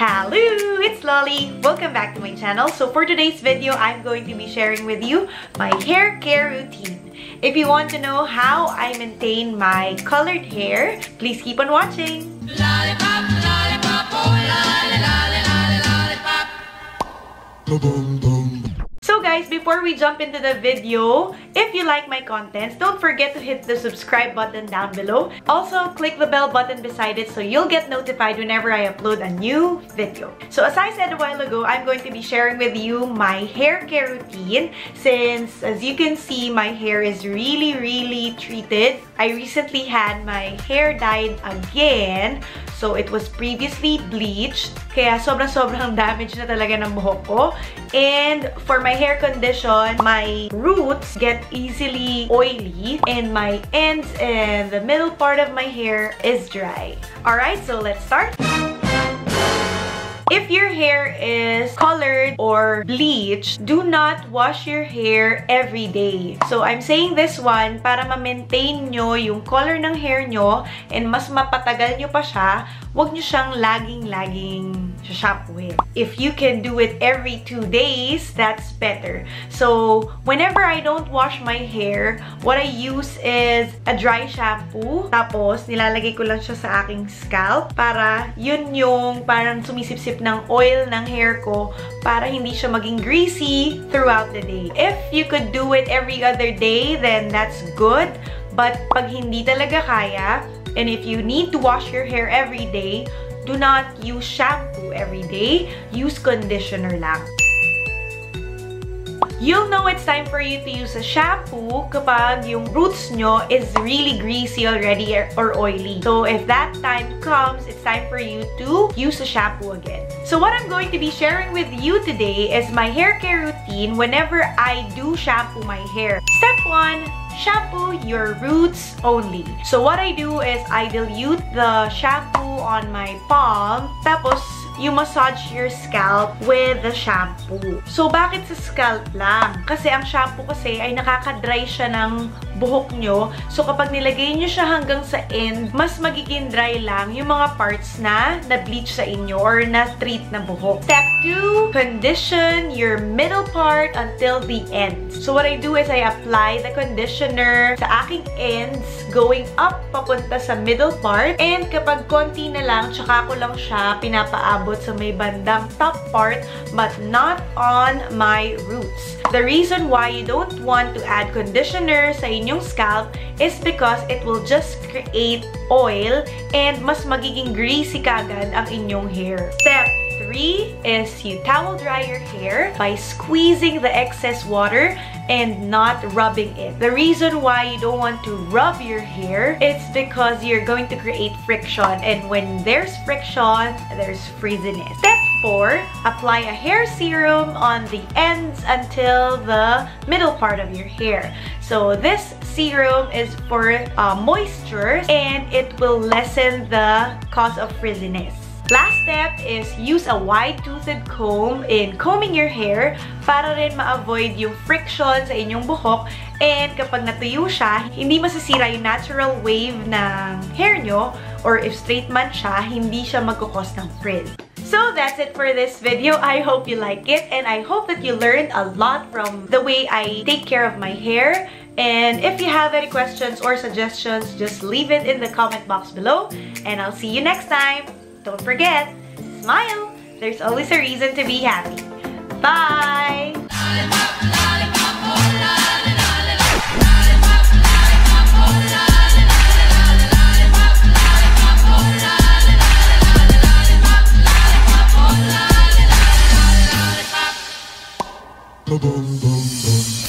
Hello, it's Lolly. Welcome back to my channel. So for today's video, I'm going to be sharing with you my hair care routine. If you want to know how I maintain my colored hair, please keep on watching. Lollipop, lollipop, oh, lolly, lolly, lolly, lollipop. Ba-boom-boom. So guys, before we jump into the video, if you like my contents, don't forget to hit the subscribe button down below. Also, click the bell button beside it so you'll get notified whenever I upload a new video. So as I said a while ago, I'm going to be sharing with you my hair care routine since, as you can see, my hair is really treated. I recently had my hair dyed again. So it was previously bleached, kaya sobrang damage na talaga ng buhok ko. And for my hair condition, my roots get easily oily and my ends and the middle part of my hair is dry. Alright, so let's start. If your hair is colored or bleached, do not wash your hair every day. So I'm saying this one para ma-maintain nyo yung color ng hair nyo and mas mapatagal nyo pa siya, wag nyo siyang laging shampooin. If you can do it every 2 days, that's better. So whenever I don't wash my hair, what I use is a dry shampoo. Tapos nilalagay ko lang siya sa aking scalp para yun yung parang sumisipsip ng oil ng hair ko para hindi siya maging greasy throughout the day. If you could do it every other day, then that's good. But pag hindi talaga kaya, and if you need to wash your hair every day, do not use shampoo every day. Use conditioner lang. You'll know it's time for you to use a shampoo kapag yung roots nyo is really greasy already or oily. So if that time comes, it's time for you to use a shampoo again. So what I'm going to be sharing with you today is my hair care routine whenever I do shampoo my hair. Step 1. Shampoo your roots only. So what I do is I dilute the shampoo on my palm, tapos you massage your scalp with the shampoo. So bakit sa scalp lang? Kasi ang shampoo kasi ay nakaka-dry siya ng buhok nyo. So kapag nilagay nyo siya hanggang sa end, mas magiging dry lang yung mga parts na na-bleach sa inyo or na-treat na buhok. Step 2, condition your middle part until the end. So what I do is I apply the conditioner sa aking ends going up papunta sa middle part. And kapag konti na lang, tsaka ko lang siya pinapaabot sa may bandang top part but not on my roots. The reason why you don't want to add conditioner sa inyo yung scalp is because it will just create oil and mas magiging greasy kagad ang inyong hair. Step 3 is you towel dry your hair by squeezing the excess water and not rubbing it. The reason why you don't want to rub your hair is because you're going to create friction, and when there's friction, there's frizziness. Step 4, apply a hair serum on the ends until the middle part of your hair. So this serum is for moisture and it will lessen the cause of frizziness. Last step is use a wide-toothed comb in combing your hair para rin ma-avoid yung friction sa inyong buhok, and kapag natuyo siya, hindi masisira yung natural wave ng hair nyo, or if straight man siya, hindi siya magkukos ng frizz. So that's it for this video. I hope you like it and I hope that you learned a lot from the way I take care of my hair. And if you have any questions or suggestions, just leave it in the comment box below and I'll see you next time. Don't forget, smile! There's always a reason to be happy. Bye! Ba-boom-boom-boom.